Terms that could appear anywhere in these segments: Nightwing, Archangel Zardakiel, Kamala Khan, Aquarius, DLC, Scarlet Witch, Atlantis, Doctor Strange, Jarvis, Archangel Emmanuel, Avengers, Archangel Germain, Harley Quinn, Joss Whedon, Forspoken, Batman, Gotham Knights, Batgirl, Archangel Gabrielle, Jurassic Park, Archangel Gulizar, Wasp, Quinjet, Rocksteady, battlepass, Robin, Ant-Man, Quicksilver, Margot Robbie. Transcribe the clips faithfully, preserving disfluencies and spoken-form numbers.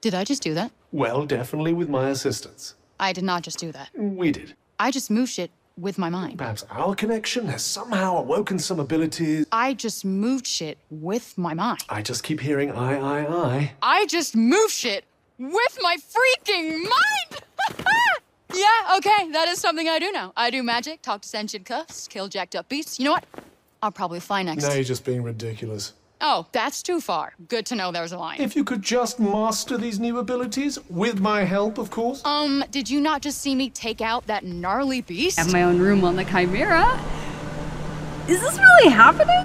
Did I just do that? Well, definitely with my assistance. I did not just do that. We did. I just move shit with my mind. Perhaps our connection has somehow awoken some abilities. I just moved shit with my mind. I just keep hearing I, I, I. I just move shit with my freaking mind! Yeah, okay, that is something I do now. I do magic, talk to sentient cuffs, kill jacked up beasts. You know what? I'll probably fly next. No, you're just being ridiculous. Oh, that's too far. Good to know there's a line. If you could just master these new abilities, with my help, of course. Um, did you not just see me take out that gnarly beast? I have my own room on the Chimera. Is this really happening?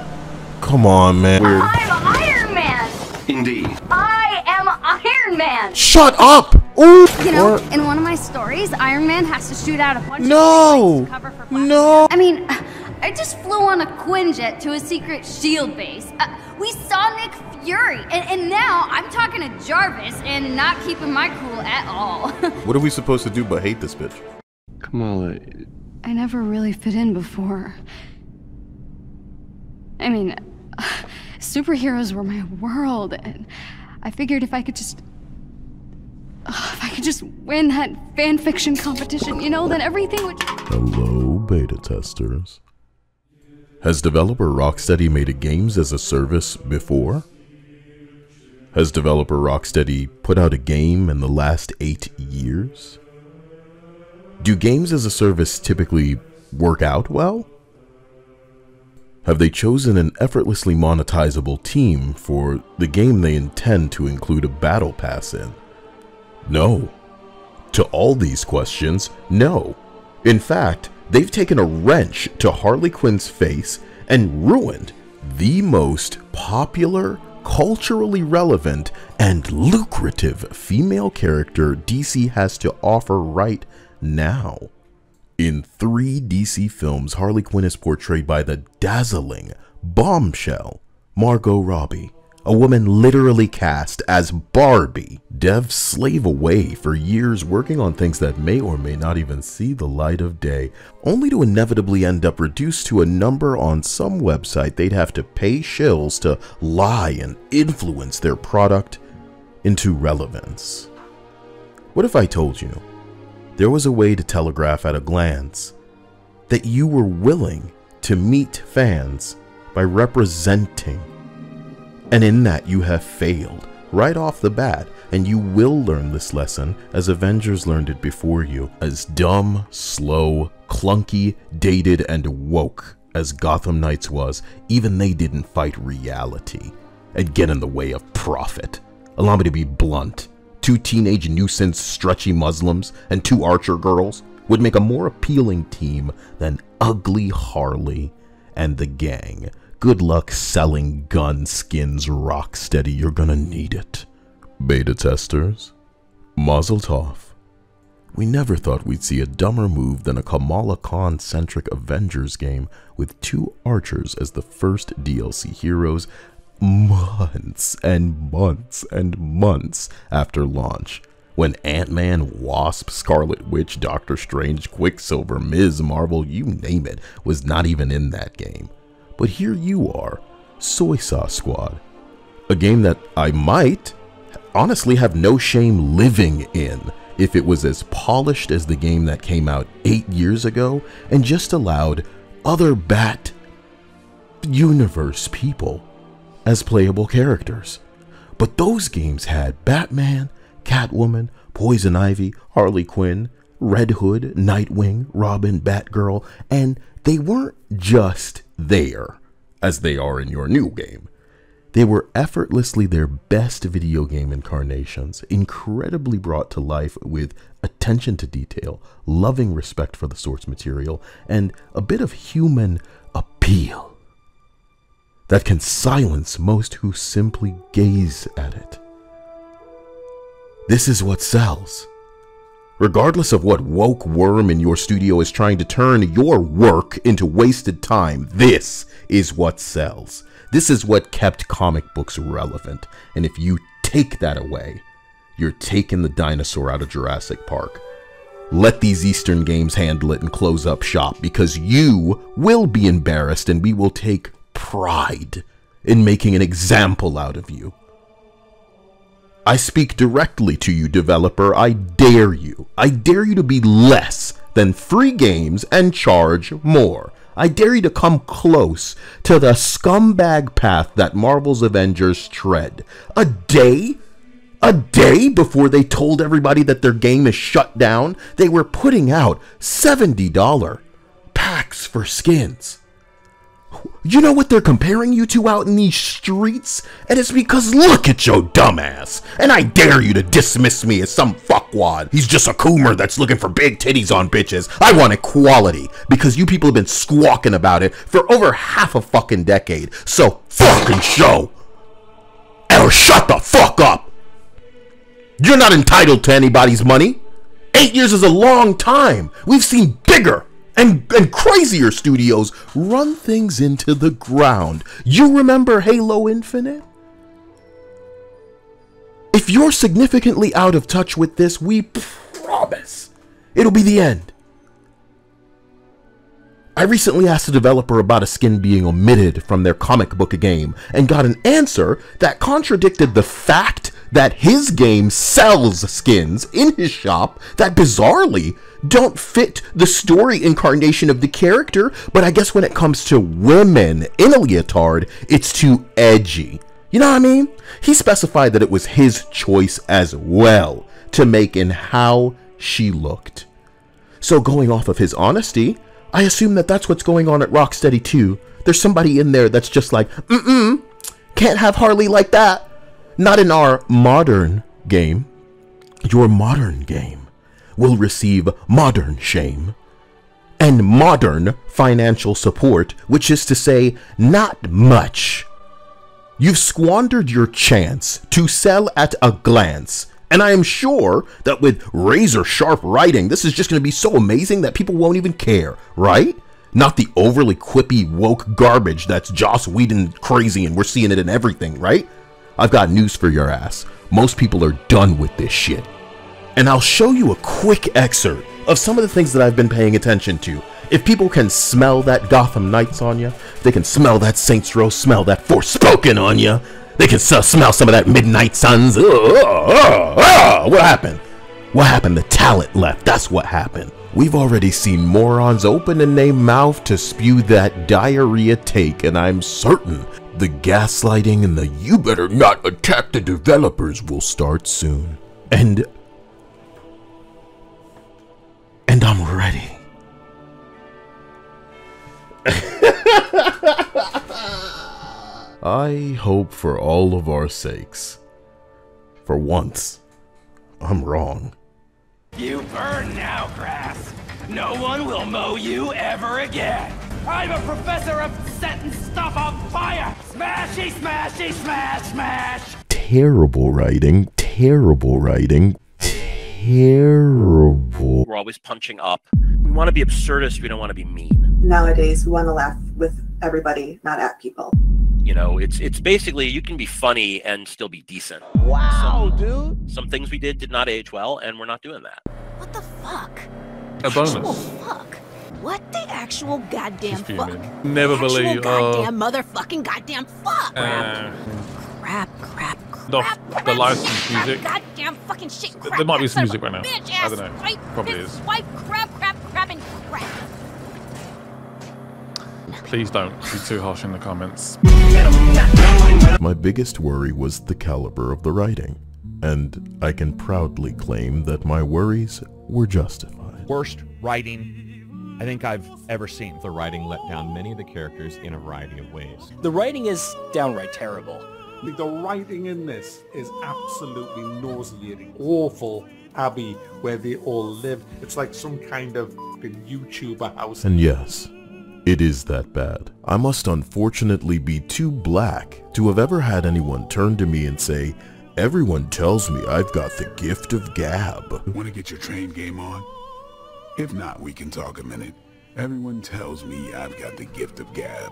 Come on, man. Weird. I'm Iron Man. Indeed. I am Iron Man. Shut up. Ooh. You know, or... in one of my stories, Iron Man has to shoot out a bunch no. of cover for No. I mean, I just flew on a Quinjet to a secret shield base. Uh, we saw Nick Fury, and, and now I'm talking to Jarvis and not keeping my cool at all. What are we supposed to do but hate this bitch? Kamala... I never really fit in before. I mean, uh, superheroes were my world, and I figured if I could just... Uh, if I could just win that fanfiction competition, you know, then everything would... Hello, beta testers. Has developer Rocksteady made a games as a service before? Has developer Rocksteady put out a game in the last eight years? Do games as a service typically work out well? Have they chosen an effortlessly monetizable team for the game they intend to include a battle pass in? No. To all these questions, no. In fact, they've taken a wrench to Harley Quinn's face and ruined the most popular, culturally relevant, and lucrative female character D C has to offer right now. In three D C films, Harley Quinn is portrayed by the dazzling bombshell Margot Robbie, a woman literally cast as Barbie. Devs slave away for years working on things that may or may not even see the light of day, only to inevitably end up reduced to a number on some website they'd have to pay shills to lie and influence their product into relevance. What if I told you there was a way to telegraph at a glance that you were willing to meet fans by representing? And in that you have failed, right off the bat, and you will learn this lesson as Avengers learned it before you. As dumb, slow, clunky, dated, and woke as Gotham Knights was, even they didn't fight reality and get in the way of profit. Allow me to be blunt, two teenage nuisance stretchy Muslims and two Archer girls would make a more appealing team than ugly Harley and the gang. Good luck selling gun skins, Rocksteady. You're gonna need it. Beta testers, mazel tov. We never thought we'd see a dumber move than a Kamala Khan-centric Avengers game with two Archers as the first D L C heroes months and months and months after launch. When Ant-Man, Wasp, Scarlet Witch, Doctor Strange, Quicksilver, Miz Marvel, you name it, was not even in that game. But here you are, Suicide Squad, a game that I might honestly have no shame living in if it was as polished as the game that came out eight years ago and just allowed other Bat universe people as playable characters. But those games had Batman, Catwoman, Poison Ivy, Harley Quinn, Red Hood, Nightwing, Robin, Batgirl, and they weren't just there as they are in your new game. They were effortlessly their best video game incarnations, incredibly brought to life with attention to detail, loving respect for the source material, and a bit of human appeal that can silence most who simply gaze at it. This is what sells. Regardless of what woke worm in your studio is trying to turn your work into wasted time, this is what sells. This is what kept comic books relevant. And if you take that away, you're taking the dinosaur out of Jurassic Park. Let these Eastern games handle it and close up shop, because you will be embarrassed and we will take pride in making an example out of you. I speak directly to you, developer. I dare you. I dare you to be less than free games and charge more. I dare you to come close to the scumbag path that Marvel's Avengers tread. A day? A day before they told everybody that their game is shut down, they were putting out seventy dollar packs for skins. You know what they're comparing you to out in these streets? And it's because look at your dumbass. And I dare you to dismiss me as some fuckwad. He's just a coomer that's looking for big titties on bitches. I want equality because you people have been squawking about it for over half a fucking decade. So fucking show. Or shut the fuck up. You're not entitled to anybody's money. Eight years is a long time. We've seen bigger And, and crazier studios run things into the ground. You remember Halo Infinite? If you're significantly out of touch with this, we promise it'll be the end. I recently asked a developer about a skin being omitted from their comic book game and got an answer that contradicted the fact that his game sells skins in his shop that bizarrely don't fit the story incarnation of the character, but I guess when it comes to women in a leotard, it's too edgy. You know what I mean? He specified that it was his choice as well to make in how she looked. So going off of his honesty, I assume that that's what's going on at Rocksteady too. There's somebody in there that's just like, mm-mm, can't have Harley like that. Not in our modern game. Your modern game will receive modern shame and modern financial support, which is to say, not much. You've squandered your chance to sell at a glance. And I am sure that with razor sharp writing, this is just going to be so amazing that people won't even care, right? Not the overly quippy woke garbage that's Joss Whedon crazy and we're seeing it in everything, right? I've got news for your ass. Most people are done with this shit. And I'll show you a quick excerpt of some of the things that I've been paying attention to. If people can smell that Gotham Knights on you, if they can smell that Saints Row, smell that Forspoken on you, they can so smell some of that Midnight Suns. Uh, uh, uh, what happened? What happened? The talent left. That's what happened. We've already seen morons open in their mouth to spew that diarrhea take, and I'm certain the gaslighting and the you better not attack the developers will start soon. And... And I'm ready. I hope for all of our sakes, for once, I'm wrong. You burn now, grass. No one will mow you ever again. I'm a professor of setting stuff on fire. Smashy, smashy, smash, smash. Terrible writing, terrible writing, terrible. We're always punching up. We want to be absurdist, we don't want to be mean. Nowadays, we want to laugh with everybody, not at people. You know, it's it's basically you can be funny and still be decent. Wow, some, dude. Some things we did did not age well, and we're not doing that. What the fuck? A bonus. Oh, fuck. What the actual goddamn fuck? Never the believe. Goddamn uh, motherfucking goddamn fuck. Uh, crap, crap, crap. The, crap, the licensed crap, music. Goddamn fucking shit. Crap, there might be some music right now. Bitch, ass, I don't know. Swipe, probably is. Swipe, crap, crap, crap, and crap. Please don't be too harsh in the comments. My biggest worry was the caliber of the writing, and I can proudly claim that my worries were justified. Worst writing I think I've ever seen. The writing let down many of the characters in a variety of ways. The writing is downright terrible. The writing in this is absolutely nauseating, awful abbey where they all live. It's like some kind of YouTuber house. And yes, it is that bad. I must unfortunately be too black to have ever had anyone turn to me and say, everyone tells me I've got the gift of gab. Want to get your train game on? If not, we can talk a minute. Everyone tells me I've got the gift of gab.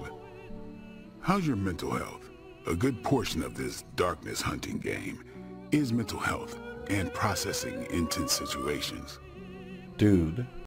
How's your mental health? A good portion of this darkness hunting game is mental health and processing intense situations. Dude.